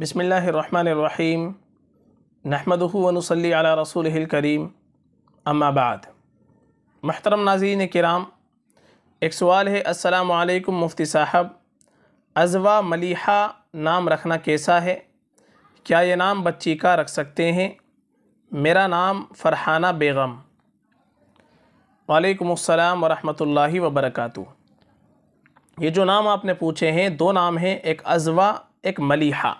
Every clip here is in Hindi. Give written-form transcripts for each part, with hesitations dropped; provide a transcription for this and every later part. बिस्मिल्लाहिर्रहमानिर्रहीम नहमदुहु व नुसल्ली अला रसूलिहिल करीम अम्मा बाद। महतरम नाज़रीन किराम, एक सवाल है, अस्सलाम वालेकुम मुफ्ती साहब, अज़वा मलिहा नाम रखना कैसा है? क्या ये नाम बच्ची का रख सकते हैं? मेरा नाम फ़रहाना बेगम। वालेकुम अस्सलाम व रहमतुल्लाहि व बरकातुहू। ये जो नाम आपने पूछे हैं, दो नाम हैं, एक अज़वा एक मलिहा।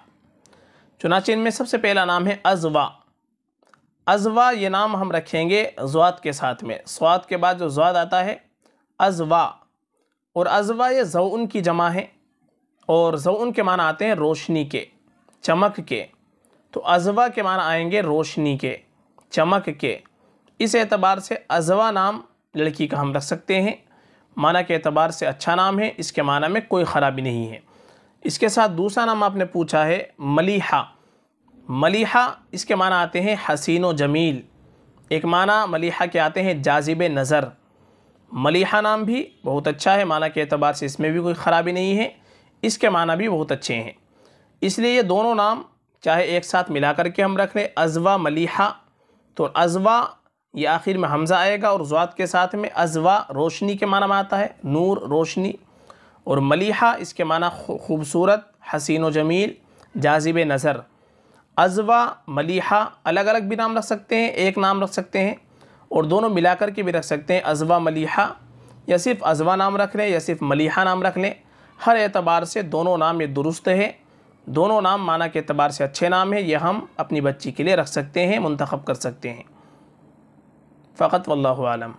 चुनांचे इनमें सबसे पहला नाम है अज़वा। अज़वा ये नाम हम रखेंगे ज़्वाद के साथ में, स्वाद के बाद जो ज़्वाद आता है अज़वा। और अज़वा ये ज़ौन की जमा है, और ज़ौन के माना आते हैं रोशनी के, चमक के। तो अज़वा के माना आएंगे रोशनी के, चमक के। इस एतबार से अज़वा नाम लड़की का हम रख सकते हैं, माना के एतबार से अच्छा नाम है, इसके माना में कोई ख़राबी नहीं है। इसके साथ दूसरा नाम आपने पूछा है मलिहा। मलिहा इसके माना आते हैं हसीन व जमील। एक माना मलिहा के आते हैं जाजिब नज़र। मलिहा नाम भी बहुत अच्छा है, माना के एतबार से इसमें भी कोई ख़राबी नहीं है, इसके माना भी बहुत अच्छे हैं। इसलिए ये दोनों नाम चाहे एक साथ मिला करके हम रख लें, अज़वा मलिहा। तो अज़वा ये आखिर में हमज़ा आएगा और ज़्वाद के साथ में, अज़वा रोशनी के माना में आता है, नूर रोशनी। और मलिहा इसके माना खूबसूरत, हसीन व जमील, जाजिब नज़र। अज़वा मलिहा अलग अलग भी नाम रख सकते हैं, एक नाम रख सकते हैं, और दोनों मिलाकर के भी रख सकते हैं अज़वा मलिहा, या सिर्फ अज़वा नाम रख लें या सिर्फ मलिहा नाम रख लें। हर एतबार से दोनों नाम ये दुरुस्त है, दोनों नाम माना के एतबार से अच्छे नाम है। ये हम अपनी बच्ची के लिए रख सकते हैं, मुंतखब कर सकते हैं। फ़कत वल्लाहु आलम।